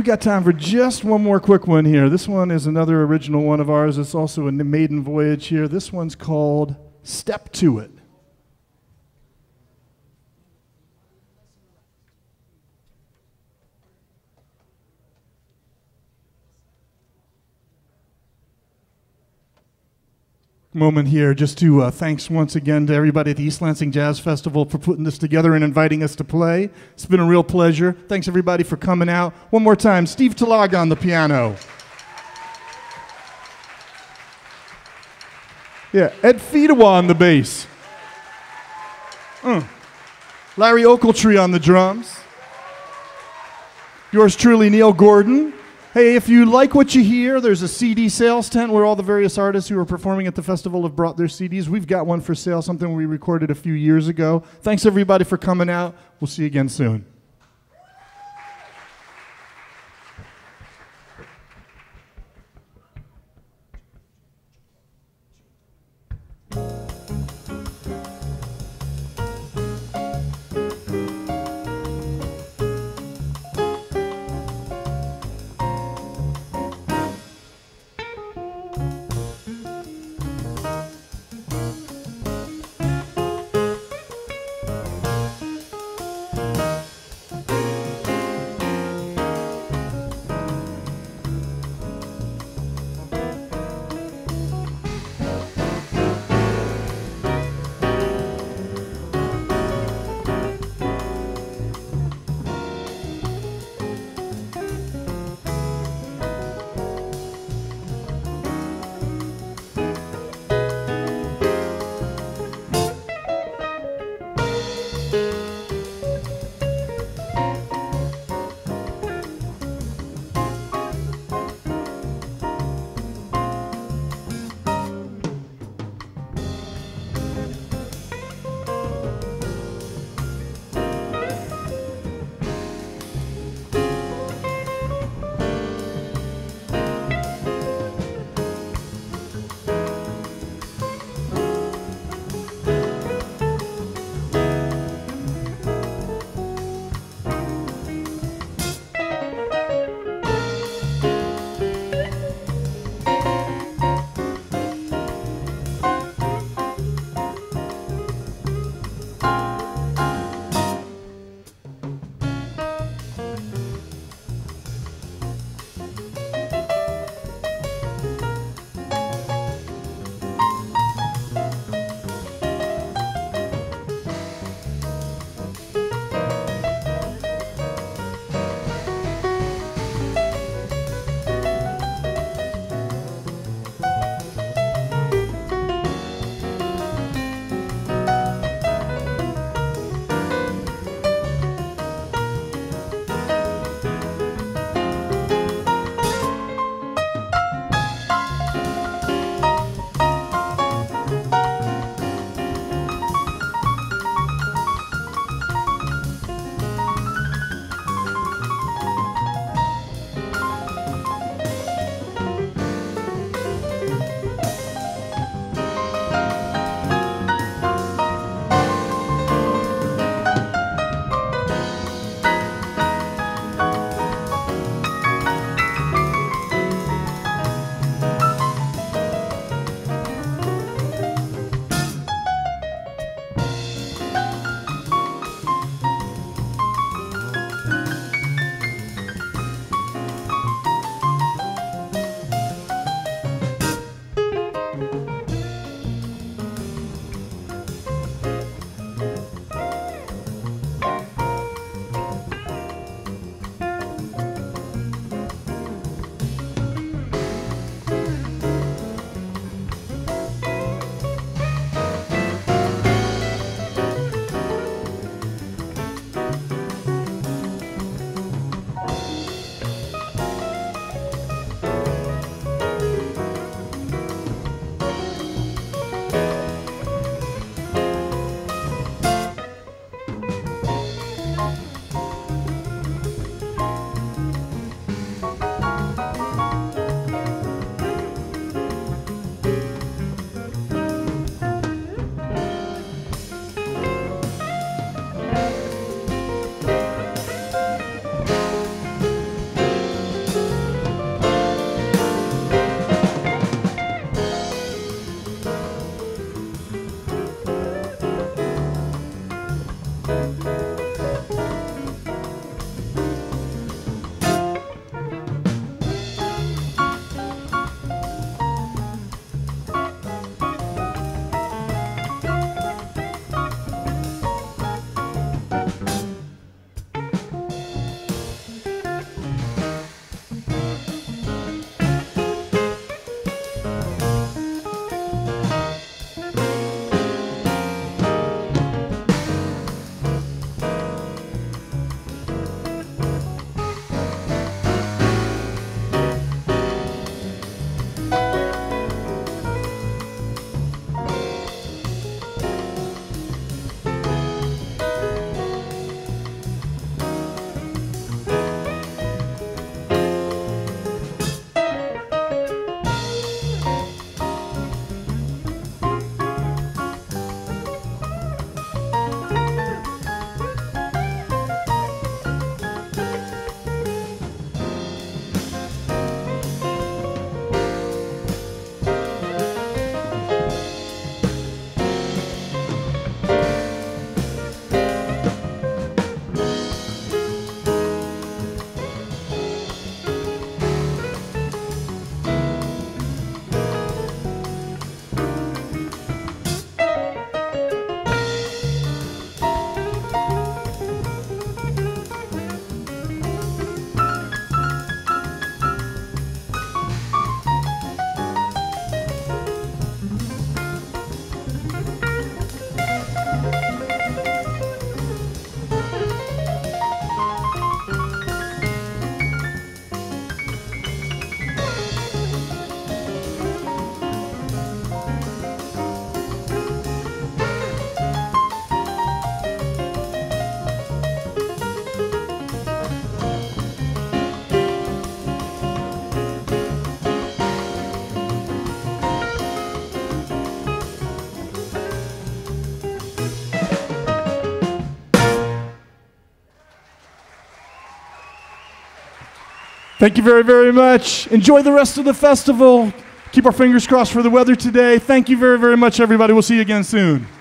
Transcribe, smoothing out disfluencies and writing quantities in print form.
We got time for just one more quick one here. This one is another original one of ours. It's also a maiden voyage here. This one's called Step to It. Moment here just to thanks once again to everybody at the East Lansing Jazz Festival for putting this together and inviting us to play. It's been a real pleasure. Thanks everybody for coming out. One more time, Steve Talaga on the piano. Yeah, Ed Tedewa on the bass. Larry Ochiltree on the drums. Yours truly, Neil Gordon. Hey, if you like what you hear, there's a CD sales tent where all the various artists who are performing at the festival have brought their CDs. We've got one for sale, something we recorded a few years ago. Thanks, everybody, for coming out. We'll see you again soon. Thank you very, very much. Enjoy the rest of the festival. Keep our fingers crossed for the weather today. Thank you very, very much, everybody. We'll see you again soon.